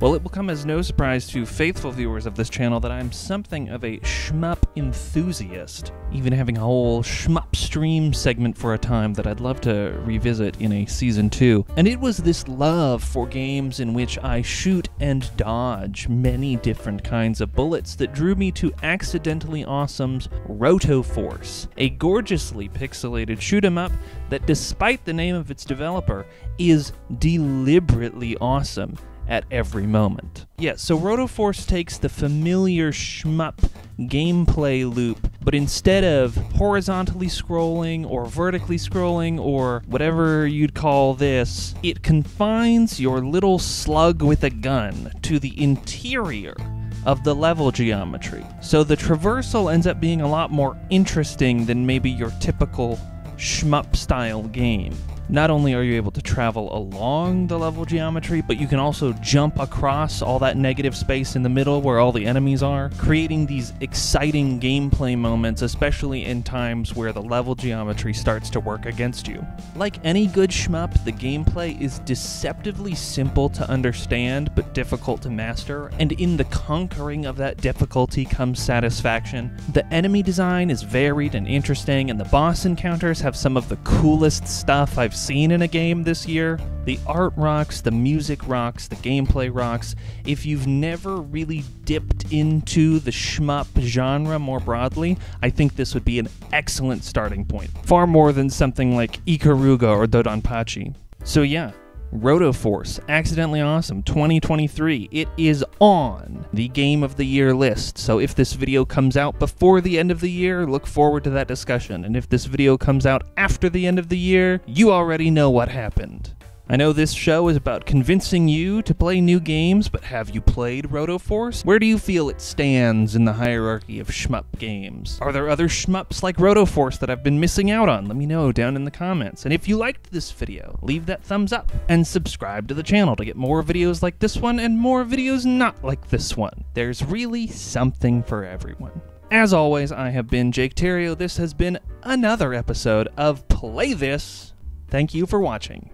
Well, it will come as no surprise to faithful viewers of this channel that I'm something of a shmup enthusiast, even having a whole shmup stream segment for a time that I'd love to revisit in a season 2. And it was this love for games in which I shoot and dodge many different kinds of bullets that drew me to Accidentally Awesome's Roto Force, a gorgeously pixelated shoot 'em up that, despite the name of its developer, is deliberately awesome at every moment. Yeah, so Roto Force takes the familiar shmup gameplay loop, but instead of horizontally scrolling or vertically scrolling or whatever you'd call this, it confines your little slug with a gun to the interior of the level geometry. So the traversal ends up being a lot more interesting than maybe your typical shmup style game. Not only are you able to travel along the level geometry, but you can also jump across all that negative space in the middle where all the enemies are, creating these exciting gameplay moments, especially in times where the level geometry starts to work against you. Like any good shmup, the gameplay is deceptively simple to understand, but difficult to master, and in the conquering of that difficulty comes satisfaction. The enemy design is varied and interesting, and the boss encounters have some of the coolest stuff I've seen in a game this year. The art rocks, the music rocks, the gameplay rocks. If you've never really dipped into the shmup genre more broadly, I think this would be an excellent starting point, far more than something like Ikaruga or Dodonpachi. So yeah, Roto Force, Accidentally Awesome 2023. It is on the Game of the Year list, so if this video comes out before the end of the year, look forward to that discussion, and if this video comes out after the end of the year, you already know what happened. I know this show is about convincing you to play new games, but have you played Roto Force? Where do you feel it stands in the hierarchy of shmup games? Are there other shmups like Roto Force that I've been missing out on? Let me know down in the comments. And if you liked this video, leave that thumbs up and subscribe to the channel to get more videos like this one and more videos not like this one. There's really something for everyone. As always, I have been Jake Terrio. This has been another episode of Play This. Thank you for watching.